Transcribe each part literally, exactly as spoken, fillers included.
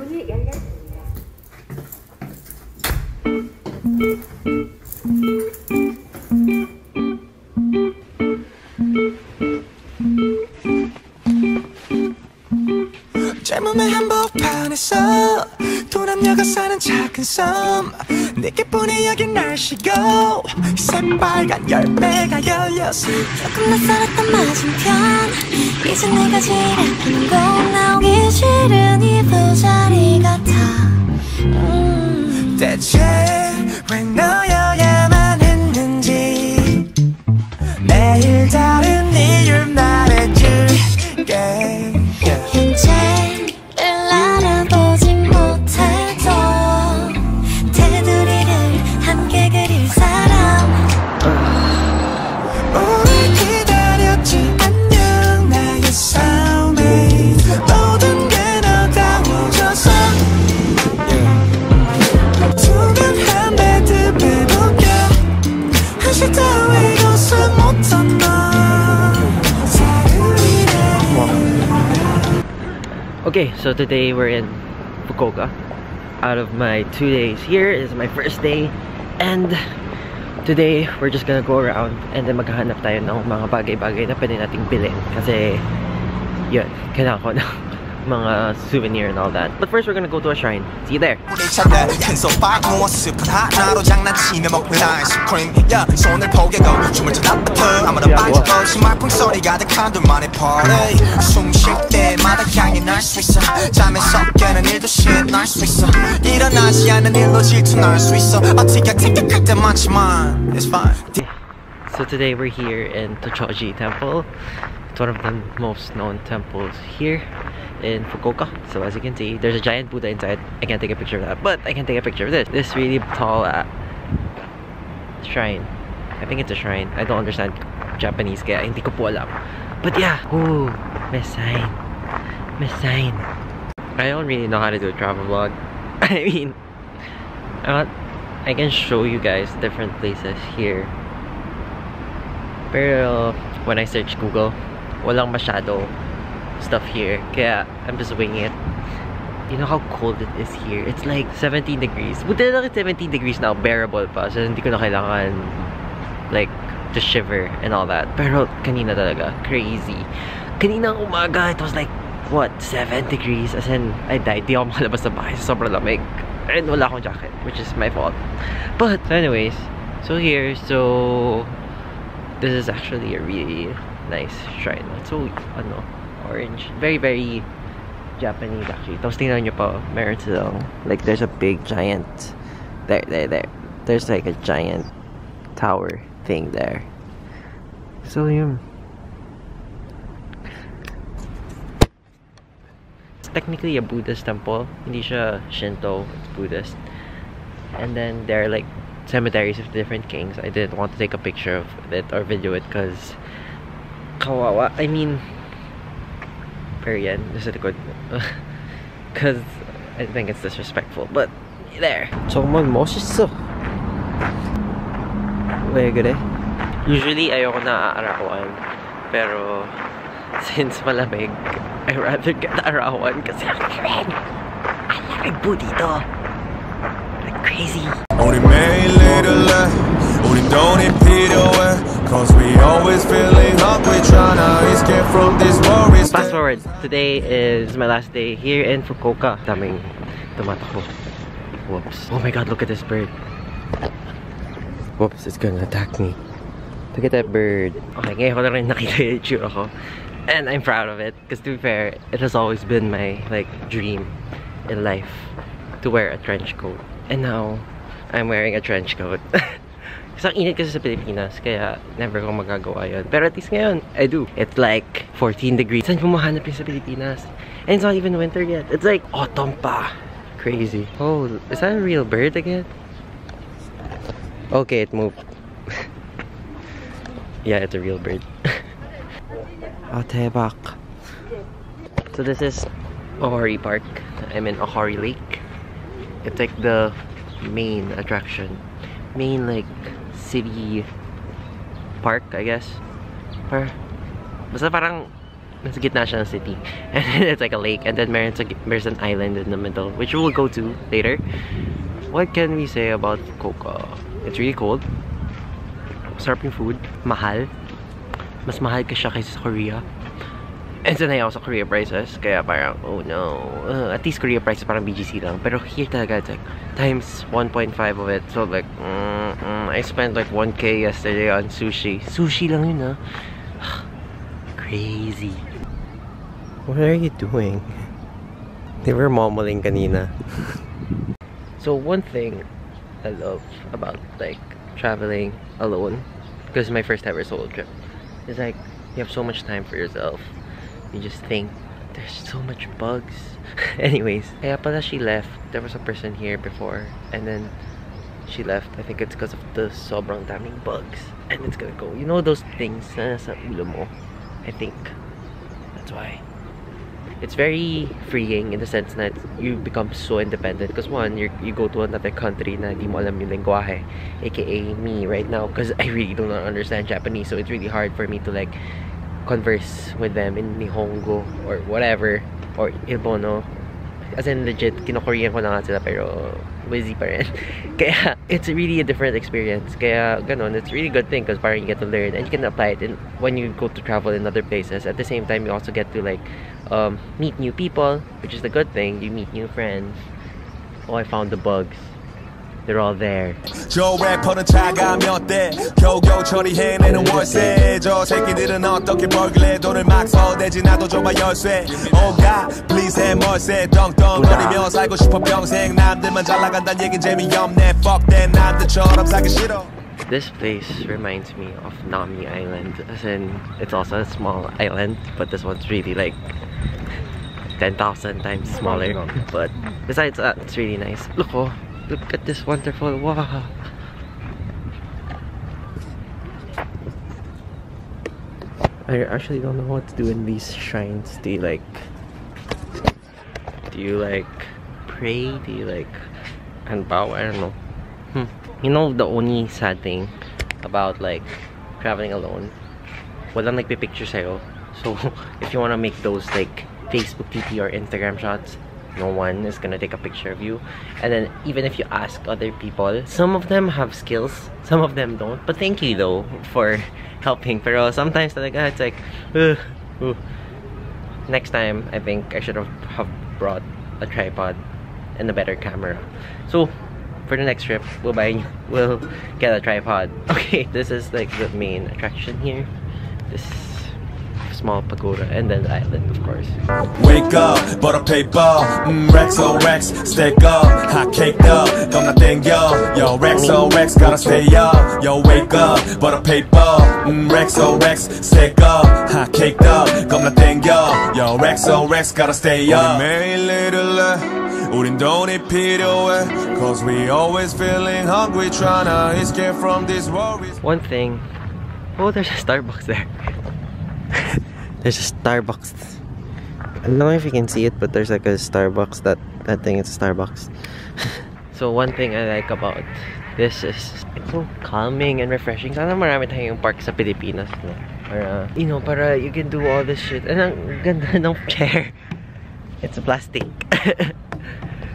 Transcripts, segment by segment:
문이 열렸습니다. 제 몸의 한복판에서 도남녀가 사는 작은 섬 내게 보내 여긴 날씨고 샘빨간 열매가 열렸어 조금 낯설었던 맞은편 이제 내가 지랄하는 건 나오기 싫은 이 부자리 같아 음. 대체 왜 너여야만 했는지 매일 다른 이유를 말해줄게 Okay, so today we're in Fukuoka. Out of my two days here, this is my first day, and today we're just gonna go around and then maghahanap tayo ng mga bagay-bagay na pwede nating bilhin kasi yun, kailangan ko ng mga souvenir and all that. But first we're gonna go to a shrine. See you there! So today we're here in Tochoji Temple. It's one of the most known temples here in Fukuoka. So as you can see, there's a giant Buddha inside. I can't take a picture of that, but I can take a picture of this. This really tall uh, shrine. I think it's a shrine. I don't understand Japanese, kaya hindi ko po alam. But yeah, ooh, may sign, may sign. I don't really know how to do a travel vlog. I mean, I, I can show you guys different places here. Pero when I search Google, walang masyado stuff here, kaya I'm just winging it. You know how cold it is here? It's like seventeen degrees. Buti na lang seventeen degrees now, bearable pa. So hindi ko na kailangan like to shiver and all that. Pero kanina talaga, crazy. Kanina umaga, it was like what, seven degrees? As in, I died. Di ako makalabas sa bahay sa sobrang lamig. And wala akong jacket, which is my fault. But anyways, so here, so this is actually a really nice shrine. It's so ano, orange, very very Japanese actually. Tapos tingnan nyo pa, meron silang like there's a big giant there there there. There's like a giant tower thing there. So yun. It's technically a Buddhist temple. Hindi siya Shinto, it's Buddhist. And then there are like cemeteries of different kings. I didn't want to take a picture of it or video it because kawawa. I mean, period. This is good because I think it's disrespectful. But there. Usually, ayoko na aarawan, pero since malamig, I rather get aarawan kasi ang lamig. Ang lamig po dito. Like crazy. Only made later left. Only don't it Peter cause we always feeling hungry trying to escape from this worry. Fast forward. Today is my last day here in Fukuoka. Daming tumatakbo. Whoops. Oh my god, look at this bird. Whoops, it's gonna attack me. Look at that bird. Okay, ngayon ko na rin nakita yung itsura ko. And I'm proud of it. Because to be fair, it has always been my like dream in life to wear a trench coat. And now, I'm wearing a trench coat. Kasi ang init kasi sa Pilipinas, kaya never ko magagawa yun. Pero at least ngayon, I do. It's like fourteen degrees. Saan po mahanap yun sa Pilipinas? And it's not even winter yet. It's like autumn pa. Crazy. Oh, is that a real bird again? Okay, it moved. Yeah, it's a real bird. So this is Ohori Park. I'm in Ohori Lake. It's like the main attraction. Main like city park, I guess. Basta parang nasa gitna siya ng city. And then it's like a lake, and then there's, like, there's an island in the middle, which we'll go to later. What can we say about Fukuoka? It's really cold. Sarap yung food. Mahal. Mas mahal ka siya kaysa sa Korea. And sanay ako sa Korea prices, kaya parang, oh no. Uh, at least Korea prices parang B G C lang. Pero here talaga, it's like, times one point five of it. So like, mm, mm, I spent like one K yesterday on sushi. Sushi lang yun, ah. Crazy. What are you doing? They were mumbling kanina. So one thing I love about like traveling alone, because my first ever solo trip, is like, you have so much time for yourself. You just think, there's so much bugs. Anyways, kaya pala she left. There was a person here before, and then she left. I think it's because of the sobrang daming bugs. And it's gonna go. You know those things na nasa ulo mo? I think. That's why. It's very freeing in the sense that you become so independent. Because one, you you go to another country na di mo alam yung lingwahe, aka me right now. Because I really do not understand Japanese, so it's really hard for me to like converse with them in Nihongo or whatever, or Ilbono. As in legit, kino-Korean ko na nga sila pero busy pa rin. Kaya it's really a different experience. Kaya ganon, it's a really good thing because parang you get to learn and you can apply it in, when you go to travel in other places. At the same time, you also get to like um, meet new people, which is the good thing. You meet new friends. Oh, I found the bugs. They're all there. Oh God, please have mercy. Don't don't don't like that. This place reminds me of Nami Island, as in it's also a small island, but this one's really like ten thousand times smaller. But besides that, it's really nice. Look, oh. Look at this wonderful, wow. I actually don't know what to do in these shrines. Do you like, do you like pray? Do you like, and bow? I don't know. Hmm. You know the only sad thing about like traveling alone? Walang nagpipicture sa'yo. So if you wanna make those like Facebook T P or Instagram shots, no one is gonna take a picture of you. And then even if you ask other people, some of them have skills, some of them don't, but thank you though for helping. Pero sometimes talaga, it's like uh, uh. Next time I think I should have, have brought a tripod and a better camera. So for the next trip we'll buy we'll get a tripod. Okay, this is like the main attraction here, this small pagoda, and then the island, of course. Wake up, butter paper, mm, Rex on Rex, stay up, hot caked up, come nothing yo, yo, Rex on Rex, gotta stay up, yo, wake up, butter paper, mm, Rex on Rex, stay up, hot caked up, come nothing yo, yo, Rex on Rex, gotta stay up. Merry little, 우린 돈이 필요해, cause we always feeling hungry, tryna escape from these worries. One thing, oh, there's a Starbucks there. There's a Starbucks. I don't know if you can see it, but there's like a Starbucks. That that thing is a Starbucks. So one thing I like about this is it's so calming and refreshing. Sana marami tayong park sa Pilipinas, no? Para, you know, para you can do all this shit. And ang ganda ng chair. It's a plastic.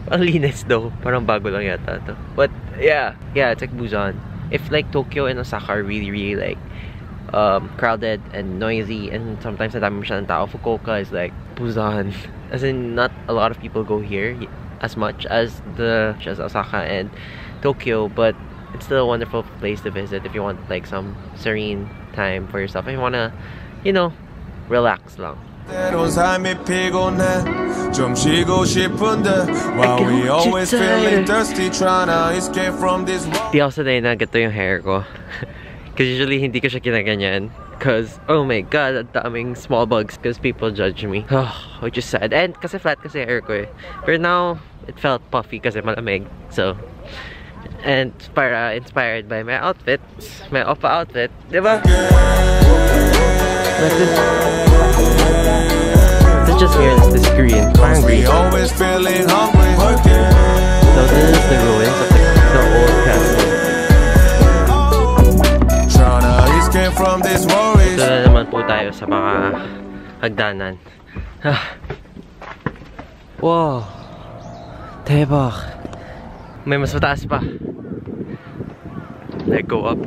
Ang linis though. Parang bago lang yata to. But yeah, yeah, it's like Busan. If like Tokyo and Osaka are really, really like Um, crowded and noisy, and sometimes the dami siya ng tao, Fukuoka is like Busan, as in not a lot of people go here as much as the as Osaka and Tokyo, but it's still a wonderful place to visit if you want like some serene time for yourself, if you wanna, you know, relax lang. Di ako sanay na ganito yung hair ko. Because usually hindi ko siya kinaganyan. Because, oh my god, ang daming small bugs. Because people judge me. Oh, which is sad. And kasi flat kasi hair ko eh. But now, it felt puffy kasi malamig. So, and para inspired by my outfit. My Oppa outfit. Diba? Let's just hear this green. Parang green. So this is the ruins of the, the old castle. From this worries. Dito na naman po tayo sa mga hagdanan. Ah. Wow. Tebak. May mas mataas pa. Let's go up.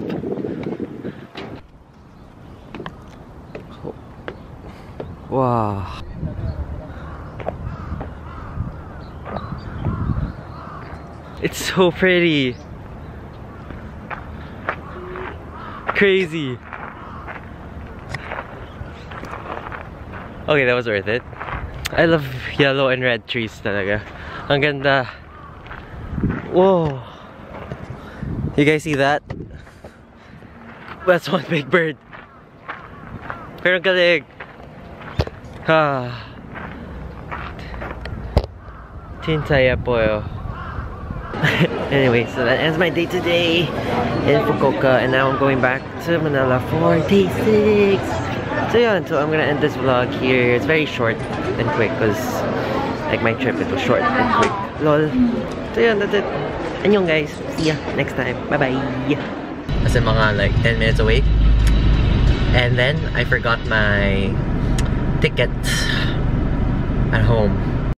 Wow. It's so pretty. Crazy. Okay, that was worth it. I love yellow and red trees talaga. Ang ganda. Whoa. You guys see that? That's one big bird. Pero galing. Ah. Tintaya poyo. Anyway, so that ends my day today in Fukuoka, and now I'm going back to Manila for day six. So yeah, so I'm gonna end this vlog here. It's very short and quick because like my trip, it was short and quick. Lol. So yeah, that's it. Annyeong guys. See ya next time. Bye bye. As in mga like ten minutes away, and then I forgot my ticket at home.